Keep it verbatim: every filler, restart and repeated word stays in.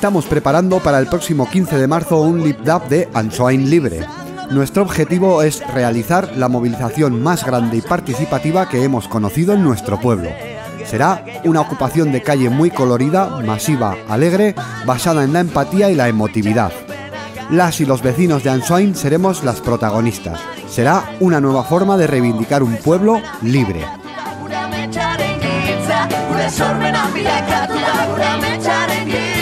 estamos preparando para el próximo quince de marzo un Lip Dub de Antsoain Libre. Nuestro objetivo es realizar la movilización más grande y participativa que hemos conocido en nuestro pueblo. Será una ocupación de calle muy colorida, masiva, alegre, basada en la empatía y la emotividad. Las y los vecinos de Antsoain seremos las protagonistas. Será una nueva forma de reivindicar un pueblo libre. Una mecha de guinza, un desorden ambiental, una mecha de guinza.